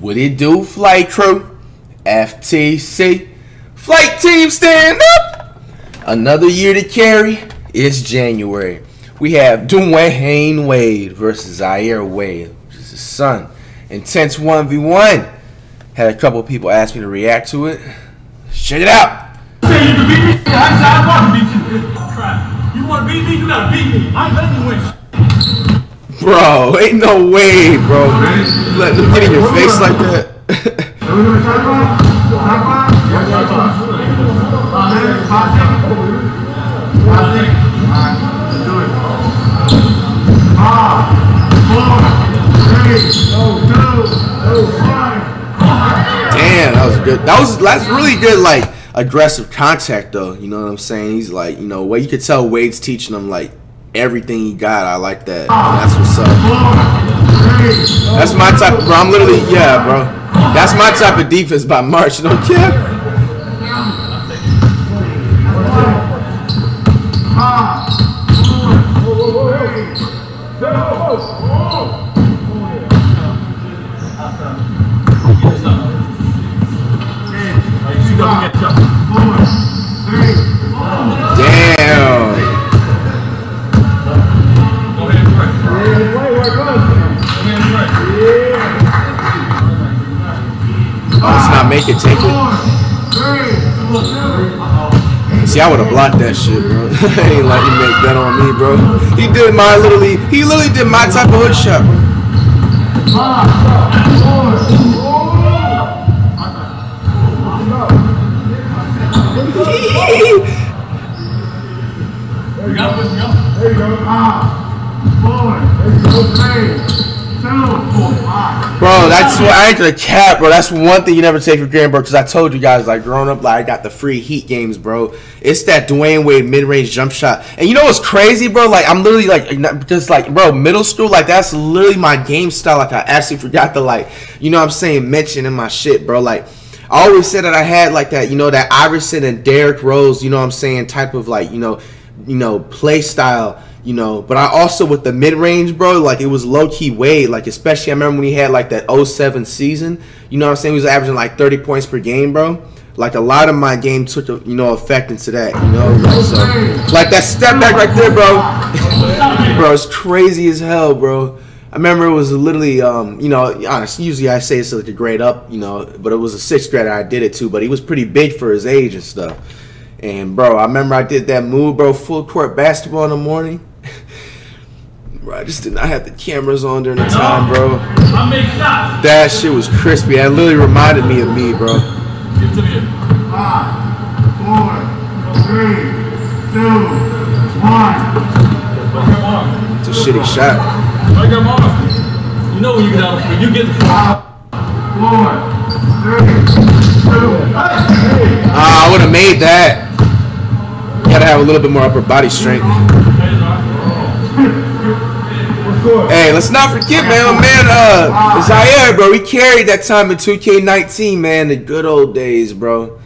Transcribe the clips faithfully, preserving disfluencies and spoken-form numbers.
What it do, flight crew? F T C. Flight team, stand up! Another year to carry. It's January. We have Dwyane Wade versus Zaire Wade, which is his son. Intense one v one. Had a couple people ask me to react to it. Check it out. Bro, ain't no way, bro. You let them get in your face like that. Damn, that was good. That was that's really good, like aggressive contact, though. You know what I'm saying? He's like, you know, well, you could tell Wade's teaching him like everything he got. I like that. That's what's up. That's my type, of, bro. I'm literally, yeah, bro. That's my type of defense by March. You don't care. Make it, take it. See, I would have blocked that shit, bro. Ain't like he made that on me, bro. He did my literally, he literally did my type of hood shot, bro. There you go. Ah, four. Bro, that's what I ain't gonna cap, bro. That's one thing you never take for granted, bro. Because I told you guys, like, growing up, like, I got the free heat games, bro. It's that Dwyane Wade mid-range jump shot. And you know what's crazy, bro? Like, I'm literally, like, just, like, bro, middle school, like, that's literally my game style. Like, I actually forgot to, like, you know what I'm saying, mention in my shit, bro. Like, I always said that I had, like, that, you know, that Iverson and Derrick Rose, you know what I'm saying, type of, like, you know, you know, play style. You know, but I also with the mid-range, bro, like it was low-key Wade, like especially I remember when he had like that oh seven season, you know what I'm saying, he was averaging like thirty points per game, bro. Like a lot of my game took, a, you know, effect into that, you know, like, so, like that step back right there, bro, bro, it's crazy as hell, bro. I remember it was literally, um, you know, honestly, usually I say it's like a grade up, you know, but it was a sixth grader I did it to, but he was pretty big for his age and stuff. And, bro, I remember I did that move, bro, full court basketball in the morning. Bro, I just did not have the cameras on during the time, bro. That shit was crispy. That literally reminded me of me, bro. It's a shitty shot. You know when you get out of you get the Ah, I would have made that. Gotta have a little bit more upper body strength. Hey, let's not forget, man. My man, uh, Zaire, bro, he carried that time in two K nineteen, man. The good old days, bro.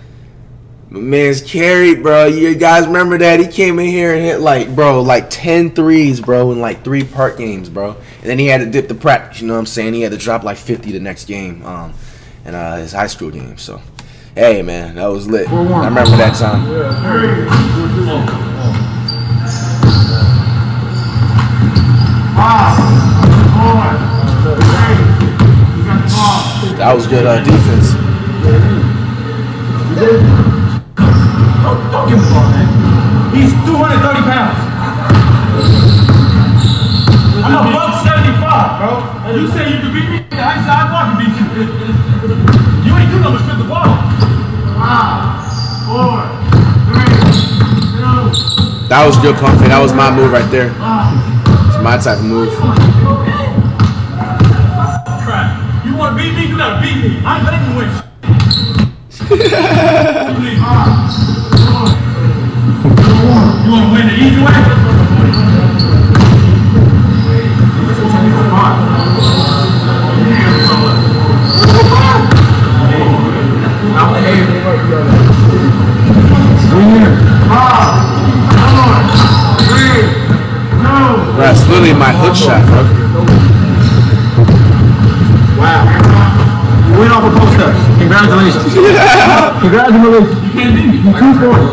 My man's carried, bro. You guys remember that? He came in here and hit, like, bro, like ten threes, bro, in, like, three part games, bro. And then he had to dip the practice, you know what I'm saying? He had to drop, like, fifty the next game, um, in uh, his high school game, so. Hey, man, that was lit. I remember that time. That was good uh, defense. Don't give a fuck, man. He's two hundred thirty pounds. I'm a buck seventy-five, bro. And you say you could beat me? I said I fucking beat you. You ain't do nothing but spit the ball. That was good pump. That was my move right there. It's my type of move. You want to beat me? You gotta beat me. I'm letting you win. You want to win the easy way? That's literally my hook shot, bro. Wow. Congratulations. Congratulations. You can't beat me. You two forty.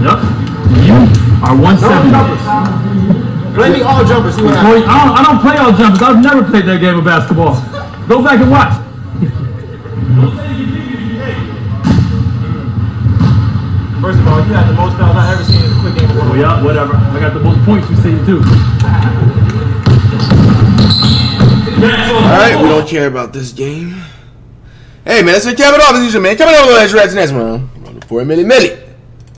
Yep. You are one seventy. Play me all jumpers. See what happens. I don't, I don't play all jumpers. I've never played that game of basketball. Go back and watch. First of all, you had the most fouls I've ever seen in a quick game. Well, yeah, whatever. I got the most points you say you do. Alright, we don't care about this game. Hey, man, let's cap it off as usual, man. Coming over the last rats next round. For a milli milli.